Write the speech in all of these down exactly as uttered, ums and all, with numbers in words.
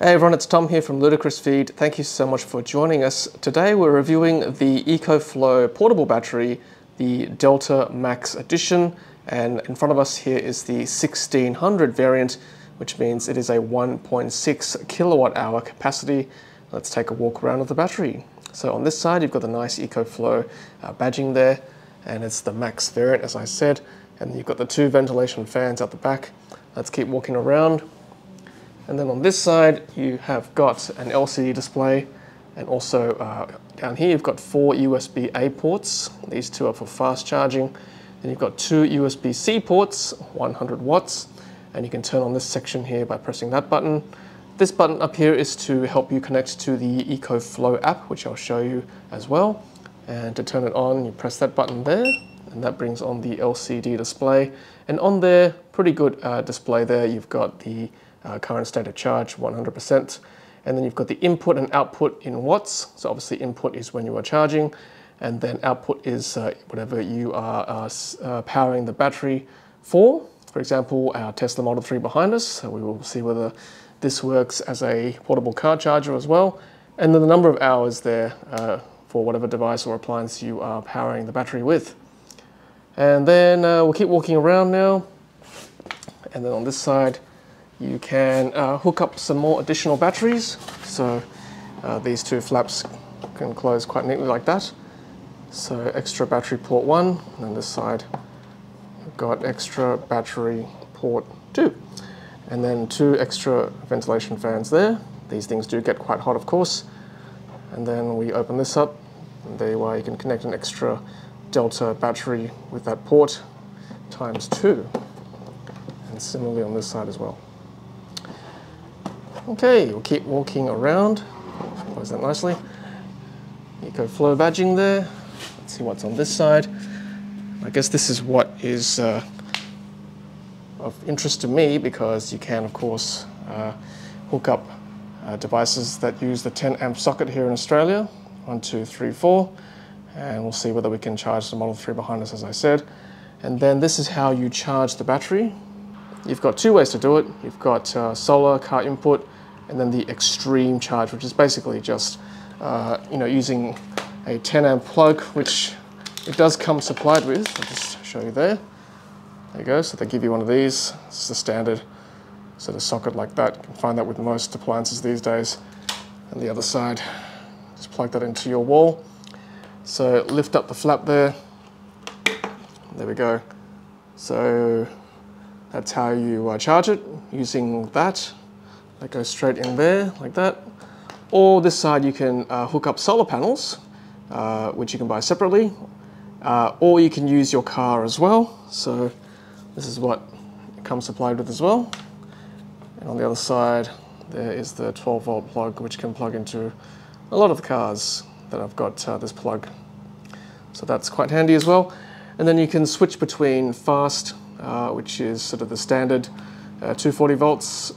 Hey everyone, it's Tom here from Ludicrous Feed. Thank you so much for joining us. Today we're reviewing the EcoFlow portable battery, the Delta Max edition, and in front of us here is the sixteen hundred variant, which means it is a one point six kilowatt hour capacity. Let's take a walk around of the battery. So on this side you've got the nice EcoFlow uh, badging there, and it's the Max variant as I said, and you've got the two ventilation fans at the back. Let's keep walking around. And then on this side, you have got an L C D display, and also uh, down here, you've got four U S B A ports. These two are for fast charging. Then you've got two U S B C ports, one hundred watts, and you can turn on this section here by pressing that button. This button up here is to help you connect to the EcoFlow app, which I'll show you as well. And to turn it on, you press that button there, and that brings on the L C D display. And on there, pretty good uh, display there, you've got the Uh, current state of charge, one hundred percent. And then you've got the input and output in watts. So obviously input is when you are charging, and then output is uh, whatever you are uh, uh, powering the battery for. For example, our Tesla Model three behind us. So we will see whether this works as a portable car charger as well. And then the number of hours there uh, for whatever device or appliance you are powering the battery with. And then uh, we'll keep walking around now. And then on this side, you can uh, hook up some more additional batteries. So uh, these two flaps can close quite neatly like that. So extra battery port one, and on this side, we've got extra battery port two. And then two extra ventilation fans there. These things do get quite hot, of course. And then we open this up, and there you are, you can connect an extra Delta battery with that port, times two. And similarly on this side as well. Okay, we'll keep walking around. Close that nicely. EcoFlow badging there. Let's see what's on this side. I guess this is what is uh, of interest to me, because you can, of course, uh, hook up uh, devices that use the ten amp socket here in Australia. One, two, three, four. And we'll see whether we can charge the Model three behind us, as I said. And then this is how you charge the battery. You've got two ways to do it. You've got uh, solar, car input, and then the extreme charge, which is basically just uh, you know, using a ten amp plug, which it does come supplied with. I'll just show you there. There you go, so they give you one of these. This is the standard sort of socket like that. You can find that with most appliances these days. And the other side, just plug that into your wall. So lift up the flap there. There we go. So that's how you uh, charge it, using that. That goes straight in there, like that. Or this side you can uh, hook up solar panels, uh, which you can buy separately. Uh, or you can use your car as well. So this is what it comes supplied with as well. And on the other side, there is the twelve volt plug, which can plug into a lot of the cars that I've got uh, this plug. So that's quite handy as well. And then you can switch between fast, Uh, which is sort of the standard uh, two hundred forty volts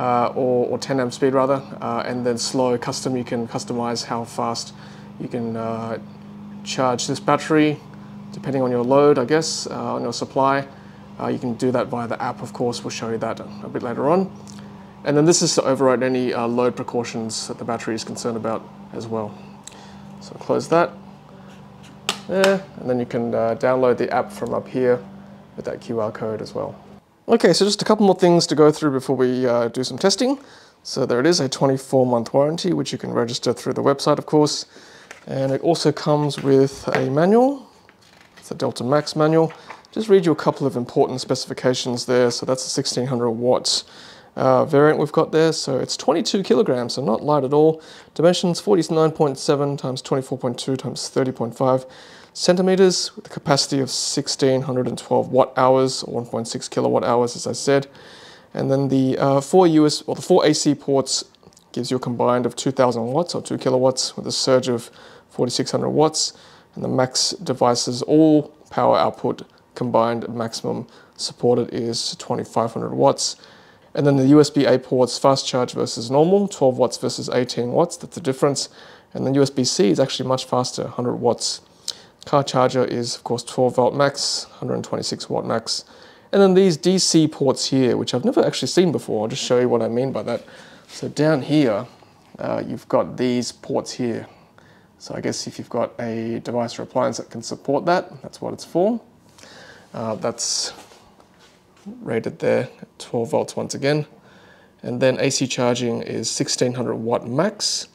uh, or, or ten amp speed rather, uh, and then slow custom. You can customize how fast you can uh, charge this battery depending on your load, I guess, uh, on your supply. Uh, you can do that via the app, of course. We'll show you that a bit later on. And then this is to override any uh, load precautions that the battery is concerned about as well. So close that there, and then you can uh, download the app from up here with that Q R code as well. Okay, so just a couple more things to go through before we uh, do some testing. So there it is, a twenty-four month warranty, which you can register through the website, of course. And it also comes with a manual. It's the Delta Max manual. Just read you a couple of important specifications there. So that's the sixteen hundred watt uh, variant we've got there. So it's twenty-two kilograms, so not light at all. Dimensions forty-nine point seven times twenty-four point two times thirty point five. centimeters, with a capacity of sixteen hundred twelve watt hours, or one point six kilowatt hours, as I said. And then the uh, four U S or the four A C ports gives you a combined of two thousand watts or two kilowatts, with a surge of forty-six hundred watts. And the max devices, all power output combined maximum supported is twenty-five hundred watts. And then the U S B A ports, fast charge versus normal, twelve watts versus eighteen watts. That's the difference. And then U S B C is actually much faster, one hundred watts. Car charger is, of course, twelve volt max, one hundred twenty-six watt max. And then these D C ports here, which I've never actually seen before. I'll just show you what I mean by that. So down here, uh, you've got these ports here. So I guess if you've got a device or appliance that can support that, that's what it's for. Uh, that's rated there at twelve volts once again. And then A C charging is sixteen hundred watt max,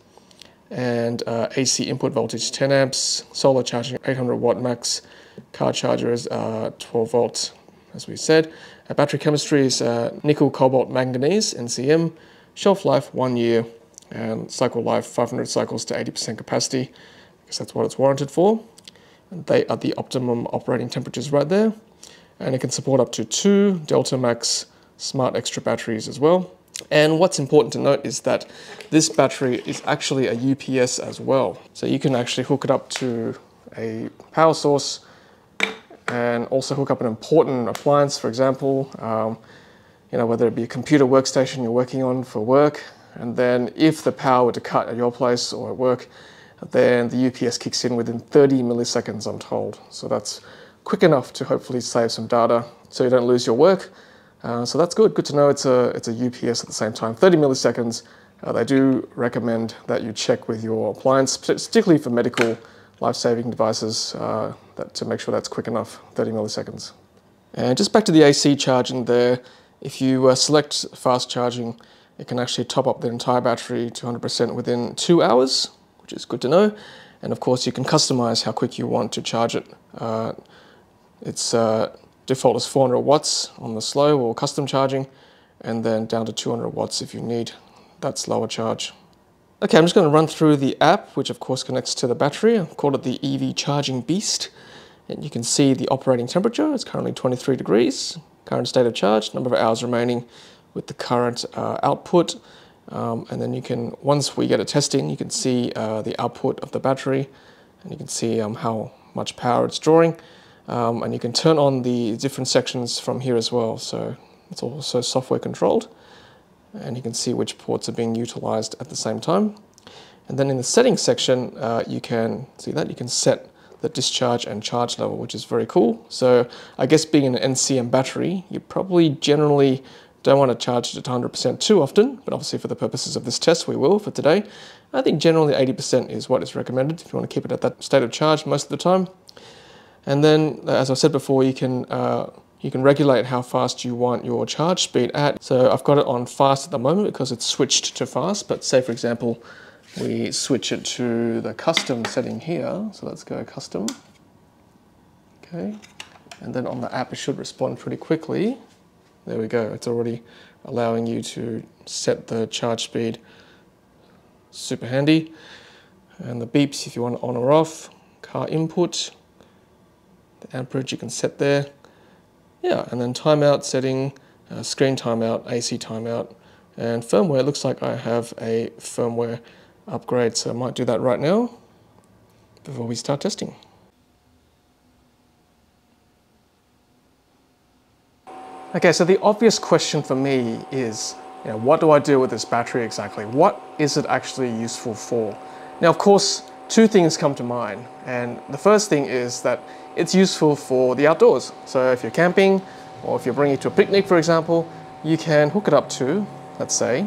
and uh, A C input voltage ten amps, solar charging eight hundred watt max, car charger is uh, twelve volts, as we said. Our battery chemistry is uh, nickel cobalt manganese, N C M, shelf life one year, and cycle life five hundred cycles to eighty percent capacity, because that's what it's warranted for. And they are the optimum operating temperatures right there. And it can support up to two Delta Max smart extra batteries as well. And what's important to note is that this battery is actually a U P S as well. So you can actually hook it up to a power source and also hook up an important appliance, for example, um, you know, whether it be a computer workstation you're working on for work. And then if the power were to cut at your place or at work, then the U P S kicks in within thirty milliseconds, I'm told. So that's quick enough to hopefully save some data so you don't lose your work. Uh, so that's good, good to know it's a, it's a U P S at the same time. thirty milliseconds, uh, they do recommend that you check with your appliance, particularly for medical life-saving devices, uh, that, to make sure that's quick enough, thirty milliseconds. And just back to the A C charge in there, if you uh, select fast charging, it can actually top up the entire battery to one hundred percent within two hours, which is good to know. And of course you can customize how quick you want to charge it. Uh, it's uh, default is four hundred watts on the slow or custom charging, and then down to two hundred watts if you need that slower charge. Okay, I'm just going to run through the app, which of course connects to the battery. I've called it the E V Charging Beast, and you can see the operating temperature. It's currently twenty-three degrees, current state of charge, number of hours remaining with the current uh, output, um, and then you can, once we get it testing, you can see uh, the output of the battery, and you can see um, how much power it's drawing. Um, and you can turn on the different sections from here as well, so it's also software controlled, and you can see which ports are being utilized at the same time. And then in the settings section, uh, you can see that you can set the discharge and charge level, which is very cool. So I guess being an N C M battery, you probably generally don't want to charge it at one hundred percent too often, but obviously for the purposes of this test we will for today. I think generally eighty percent is what is recommended if you want to keep it at that state of charge most of the time. And then, as I said before, you can uh, you can regulate how fast you want your charge speed at. So I've got it on fast at the moment because it's switched to fast, but say for example, we switch it to the custom setting here. So let's go custom, okay. And then on the app, it should respond pretty quickly. There we go, it's already allowing you to set the charge speed. Super handy. And the beeps if you want on or off, car input, the amperage you can set there, yeah, and then timeout setting, uh, screen timeout, A C timeout, and firmware. It looks like I have a firmware upgrade, so I might do that right now before we start testing. Okay, so the obvious question for me is, you know, what do I do with this battery exactly? What is it actually useful for? Now, of course, two things come to mind, and the first thing is that it's useful for the outdoors. So if you're camping, or if you're bringing it to a picnic, for example, you can hook it up to, let's say,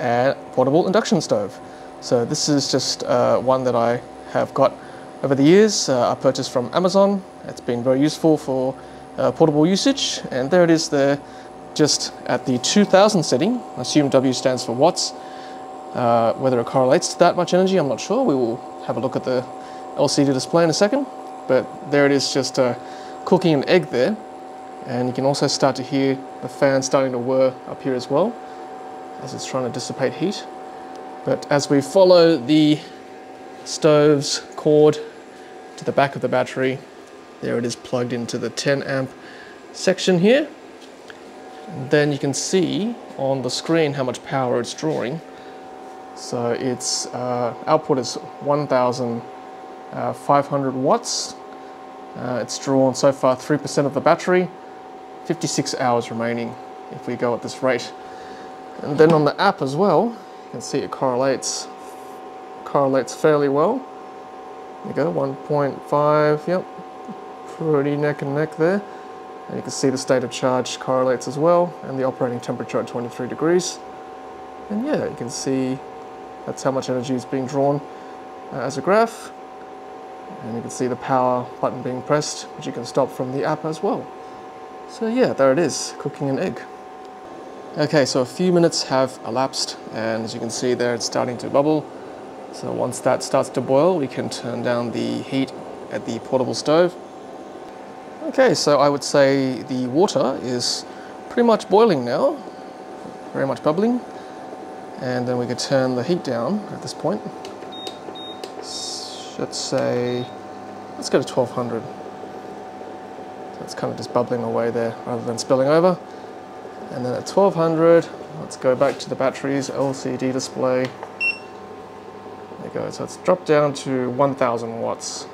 a portable induction stove. So this is just uh, one that I have got over the years. Uh, I purchased from Amazon. It's been very useful for uh, portable usage. And there it is there, just at the two thousand setting. I assume W stands for watts. Uh, whether it correlates to that much energy, I'm not sure. We will have a look at the L C D display in a second. But there it is, just uh, cooking an egg there. And you can also start to hear the fan starting to whir up here as well, as it's trying to dissipate heat. But as we follow the stove's cord to the back of the battery, there it is plugged into the ten amp section here. And then you can see on the screen how much power it's drawing. So its uh, output is one thousand five hundred watts. Uh, it's drawn so far three percent of the battery, fifty-six hours remaining if we go at this rate. And then on the app as well, you can see it correlates correlates fairly well. There you go, one point five, yep, pretty neck and neck there. And you can see the state of charge correlates as well, and the operating temperature at twenty-three degrees. And yeah, you can see that's how much energy is being drawn uh, as a graph. And you can see the power button being pressed, which you can stop from the app as well. So yeah, there it is, cooking an egg. Okay, so a few minutes have elapsed, and as you can see there, it's starting to bubble. So once that starts to boil, we can turn down the heat at the portable stove. Okay, so I would say the water is pretty much boiling now, very much bubbling. And then we could turn the heat down at this point. Let's say, let's go to twelve hundred. So it's kind of just bubbling away there rather than spilling over. And then at twelve hundred, let's go back to the batteries, L C D display. There you go, so it's dropped down to one thousand watts.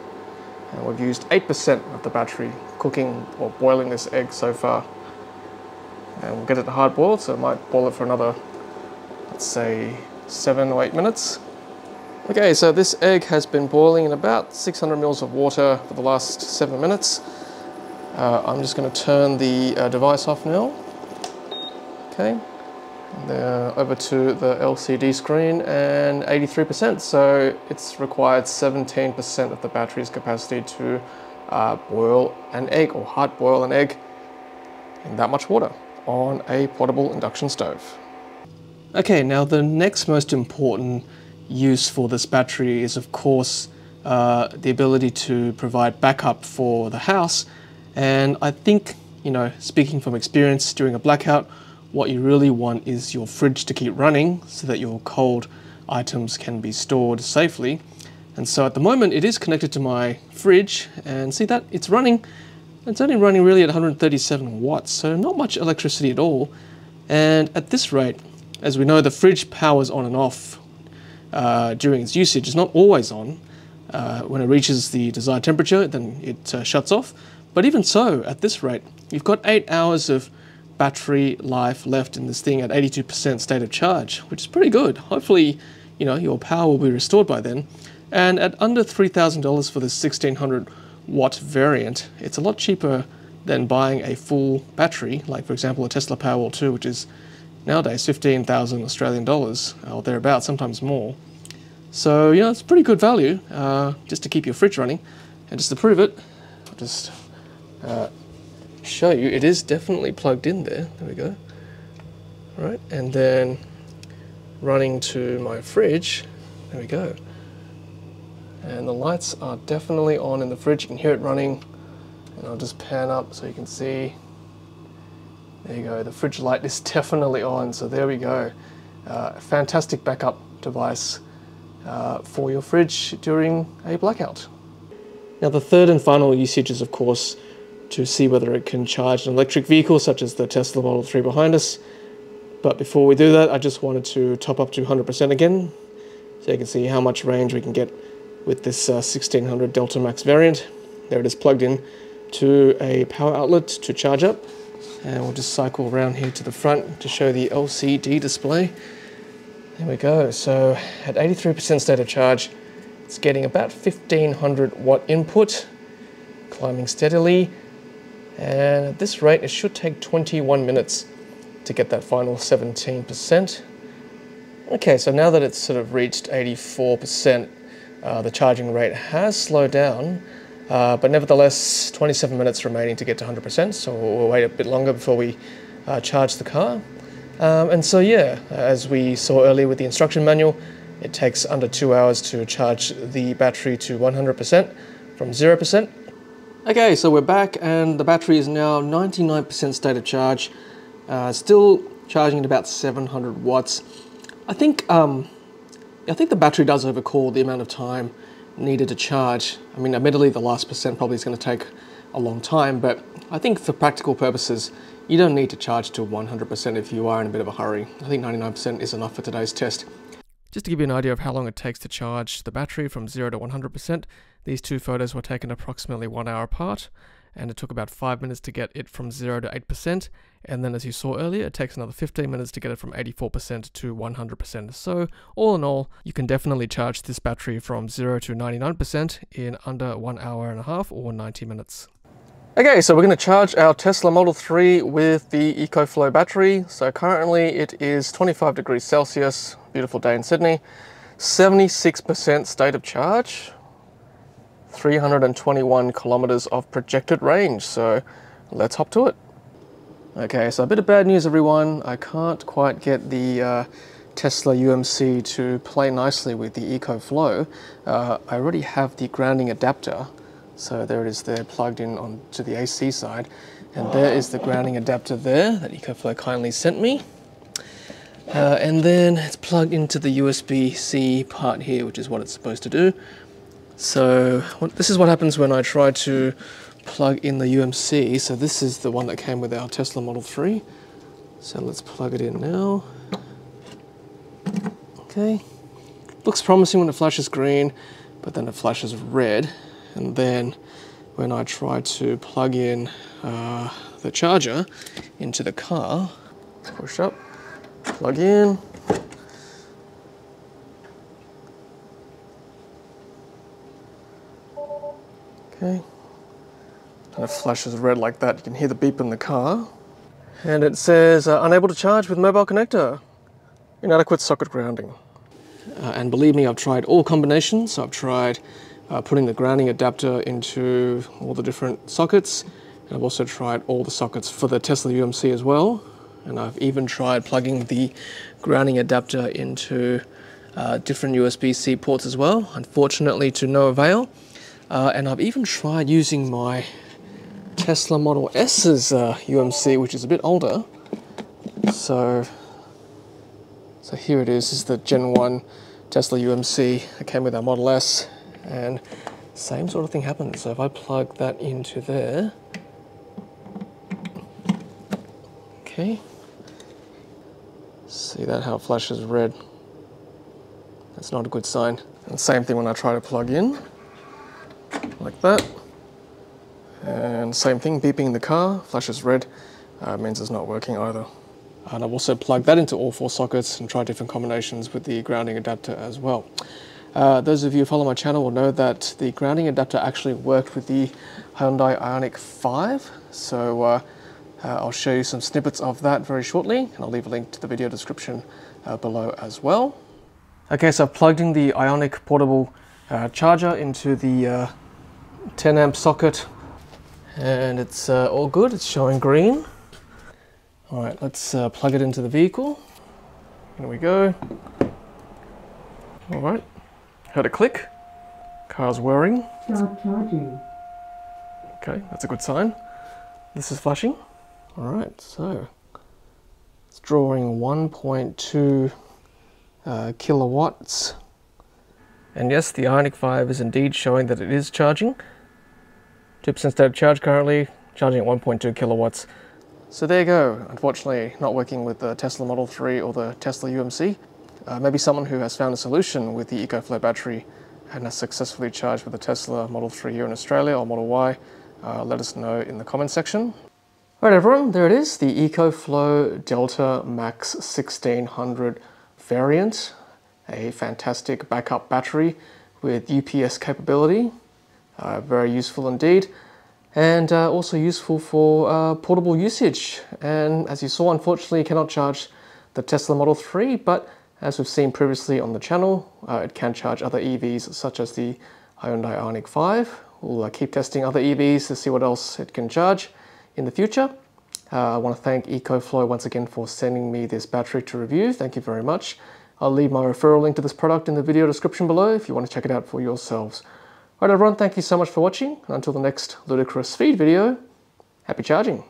And we've used eight percent of the battery cooking or boiling this egg so far. And we'll get it hard boiled, so it might boil it for another, let's say, seven or eight minutes. Okay, so this egg has been boiling in about six hundred mils of water for the last seven minutes. Uh, I'm just going to turn the uh, device off now. Okay, and then over to the L C D screen, and eighty-three percent, so it's required seventeen percent of the battery's capacity to uh, boil an egg or hard boil an egg in that much water on a portable induction stove. Okay, now the next most important use for this battery is, of course, uh, the ability to provide backup for the house. And I think, you know, speaking from experience during a blackout, what you really want is your fridge to keep running so that your cold items can be stored safely. And so at the moment it is connected to my fridge, and see that it's running. It's only running really at one hundred thirty-seven watts, so not much electricity at all. And at this rate, as we know, the fridge powers on and off Uh, during its usage. It's not always on. Uh, when it reaches the desired temperature, then it uh, shuts off. But even so, at this rate, you've got eight hours of battery life left in this thing at eighty-two percent state of charge, which is pretty good. Hopefully, you know, your power will be restored by then. And at under three thousand dollars for this sixteen hundred watt variant, it's a lot cheaper than buying a full battery, like for example, a Tesla Powerwall two, which is nowadays fifteen thousand Australian dollars or thereabouts, sometimes more. So, you know, it's pretty good value uh, just to keep your fridge running. And just to prove it, I'll just uh, show you, it is definitely plugged in there. There we go. All right, and then running to my fridge, there we go. And the lights are definitely on in the fridge. You can hear it running, and I'll just pan up so you can see. There you go, the fridge light is definitely on, so there we go. Uh, fantastic backup device uh, for your fridge during a blackout. Now the third and final usage is, of course, to see whether it can charge an electric vehicle such as the Tesla Model three behind us. But before we do that, I just wanted to top up to one hundred percent again, so you can see how much range we can get with this uh, sixteen hundred Delta Max variant. There it is, plugged in to a power outlet to charge up. And we'll just cycle around here to the front to show the L C D display. There we go. So at eighty-three percent state of charge, it's getting about fifteen hundred watt input, climbing steadily. And at this rate, it should take twenty-one minutes to get that final seventeen percent. Okay, so now that it's sort of reached eighty-four percent, uh, the charging rate has slowed down. Uh, but nevertheless, twenty-seven minutes remaining to get to one hundred percent, so we'll wait a bit longer before we uh, charge the car. Um, and so yeah, as we saw earlier with the instruction manual, it takes under two hours to charge the battery to one hundred percent from zero percent. Okay, so we're back, and the battery is now ninety-nine percent state of charge, uh, still charging at about seven hundred watts. I think, um, I think the battery does overcall the amount of time needed to charge. I mean, admittedly the last percent probably is going to take a long time, but I think for practical purposes you don't need to charge to one hundred percent if you are in a bit of a hurry. I think ninety-nine percent is enough for today's test. Just to give you an idea of how long it takes to charge the battery from zero to one hundred percent, these two photos were taken approximately one hour apart, and it took about five minutes to get it from zero to eight percent, and then as you saw earlier, it takes another fifteen minutes to get it from eighty-four percent to one hundred percent. So, all in all, you can definitely charge this battery from zero to ninety-nine percent in under one hour and a half or ninety minutes. Okay, so we're going to charge our Tesla Model three with the EcoFlow battery. So currently it is twenty-five degrees Celsius, beautiful day in Sydney, seventy-six percent state of charge, three hundred twenty-one kilometers of projected range. So let's hop to it. Okay, so a bit of bad news everyone. I can't quite get the uh, Tesla U M C to play nicely with the EcoFlow. Uh, I already have the grounding adapter. So there it is there, plugged in on to the A C side. And there is the grounding adapter there that EcoFlow kindly sent me. Uh, and then it's plugged into the U S B C part here, which is what it's supposed to do. So what, this is what happens when I try to plug in the U M C. So this is the one that came with our Tesla Model three. So let's plug it in now. Okay. Looks promising when it flashes green, but then it flashes red. And then when I try to plug in uh, the charger into the car, push up, plug in. Okay. And it flashes red like that. You can hear the beep in the car. And it says, uh, unable to charge with mobile connector. Inadequate socket grounding. Uh, and believe me, I've tried all combinations. So I've tried Uh, putting the grounding adapter into all the different sockets. And I've also tried all the sockets for the Tesla U M C as well. And I've even tried plugging the grounding adapter into uh, different U S B C ports as well. Unfortunately, to no avail. Uh, and I've even tried using my Tesla Model S's uh, U M C, which is a bit older. So, so here it is. This is the Gen one Tesla U M C that came with our Model S. And same sort of thing happens. So if I plug that into there, okay, see that how it flashes red? That's not a good sign. And same thing when I try to plug in, like that. And same thing, beeping in the car, flashes red, uh, means it's not working either. And I've also plugged that into all four sockets and tried different combinations with the grounding adapter as well. Uh, those of you who follow my channel will know that the grounding adapter actually worked with the Hyundai Ioniq five. So uh, uh, I'll show you some snippets of that very shortly, and I'll leave a link to the video description uh, below as well. Okay, so I've plugged in the Ioniq portable uh, charger into the uh, ten amp socket, and it's uh, all good. It's showing green. All right, let's uh, plug it into the vehicle. Here we go. All right. Heard a click. Car's whirring. Start charging. Okay, that's a good sign. This is flashing. All right, so it's drawing one point two uh, kilowatts. And yes, the Ioniq five is indeed showing that it is charging. two percent state of charge currently, charging at one point two kilowatts. So there you go. Unfortunately, not working with the Tesla Model three or the Tesla U M C. Uh, maybe someone who has found a solution with the EcoFlow battery and has successfully charged with a Tesla Model three here in Australia or Model Y, uh, let us know in the comments section. All right, everyone, there it is, the EcoFlow Delta Max sixteen hundred variant, a fantastic backup battery with U P S capability, uh, very useful indeed, and uh, also useful for uh, portable usage. And as you saw, unfortunately, you cannot charge the Tesla Model three, but as we've seen previously on the channel, uh, it can charge other E Vs such as the Hyundai Ioniq five. We'll uh, keep testing other E Vs to see what else it can charge in the future. Uh, I want to thank EcoFlow once again for sending me this battery to review. Thank you very much. I'll leave my referral link to this product in the video description below if you want to check it out for yourselves. Alright everyone, thank you so much for watching, and until the next Ludicrous Feed video, happy charging!